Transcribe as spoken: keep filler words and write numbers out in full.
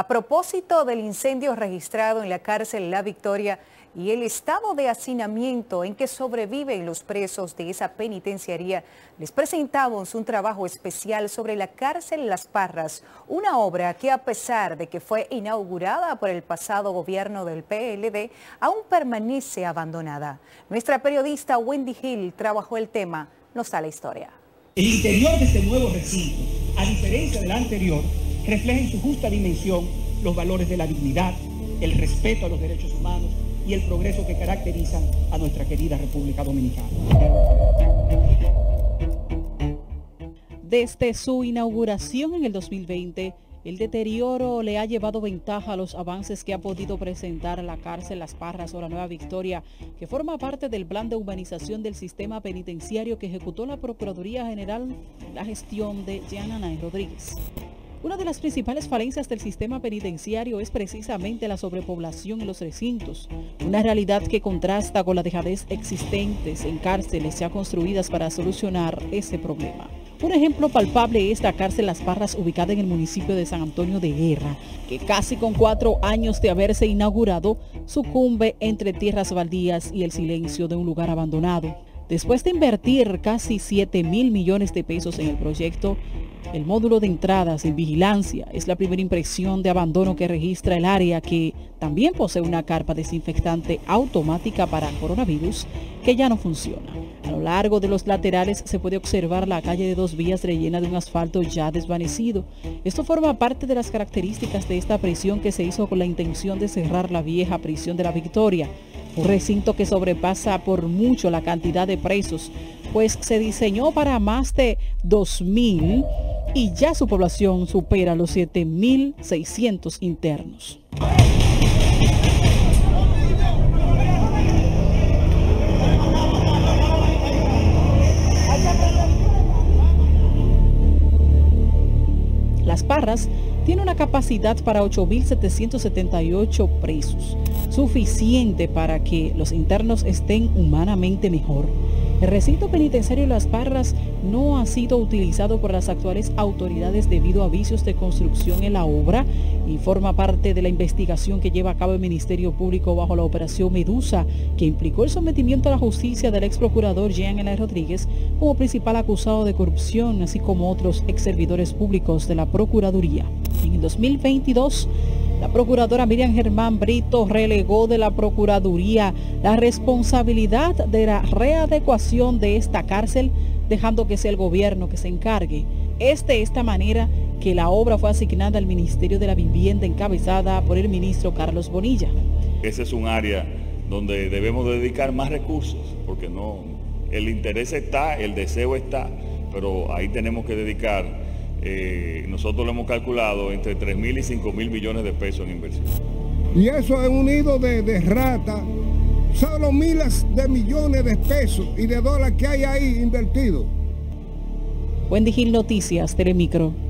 A propósito del incendio registrado en la cárcel La Victoria y el estado de hacinamiento en que sobreviven los presos de esa penitenciaría, les presentamos un trabajo especial sobre la cárcel Las Parras, una obra que, a pesar de que fue inaugurada por el pasado gobierno del P L D, aún permanece abandonada. Nuestra periodista Wendy Hill trabajó el tema, nos da la historia. El interior de este nuevo recinto, a diferencia del anterior, refleja en su justa dimensión los valores de la dignidad, el respeto a los derechos humanos y el progreso que caracterizan a nuestra querida República Dominicana. Desde su inauguración en el dos mil veinte, el deterioro le ha llevado ventaja a los avances que ha podido presentar la cárcel Las Parras o la Nueva Victoria, que forma parte del plan de humanización del sistema penitenciario que ejecutó la Procuraduría General, la gestión de Jean Anay Rodríguez. Una de las principales falencias del sistema penitenciario es precisamente la sobrepoblación en los recintos, una realidad que contrasta con la dejadez existentes en cárceles ya construidas para solucionar ese problema. Un ejemplo palpable es la cárcel Las Parras, ubicada en el municipio de San Antonio de Guerra, que casi con cuatro años de haberse inaugurado, sucumbe entre tierras baldías y el silencio de un lugar abandonado. Después de invertir casi siete mil millones de pesos en el proyecto, el módulo de entradas en vigilancia es la primera impresión de abandono que registra el área, que también posee una carpa desinfectante automática para coronavirus que ya no funciona. A lo largo de los laterales se puede observar la calle de dos vías rellena de un asfalto ya desvanecido. Esto forma parte de las características de esta prisión que se hizo con la intención de cerrar la vieja prisión de La Victoria, un recinto que sobrepasa por mucho la cantidad de presos, pues se diseñó para más de dos mil y ya su población supera los siete mil seiscientos internos. Las Parras tiene una capacidad para ocho mil setecientos setenta y ocho presos, suficiente para que los internos estén humanamente mejor. El recinto penitenciario Las Parras no ha sido utilizado por las actuales autoridades debido a vicios de construcción en la obra y forma parte de la investigación que lleva a cabo el Ministerio Público bajo la Operación Medusa, que implicó el sometimiento a la justicia del ex procurador Jean Elar Rodríguez como principal acusado de corrupción, así como otros ex servidores públicos de la Procuraduría. En el dos mil veintidós, la procuradora Miriam Germán Brito relegó de la Procuraduría la responsabilidad de la readecuación de esta cárcel, dejando que sea el gobierno que se encargue. Es de esta manera que la obra fue asignada al Ministerio de la Vivienda, encabezada por el ministro Carlos Bonilla. Ese es un área donde debemos dedicar más recursos, porque no, el interés está, el deseo está, pero ahí tenemos que dedicar. Eh, nosotros lo hemos calculado entre tres mil y cinco mil millones de pesos en inversión. Y eso es un nido de, de rata, son los miles de millones de pesos y de dólares que hay ahí invertidos. Wendy Gil, Noticias, Telemicro.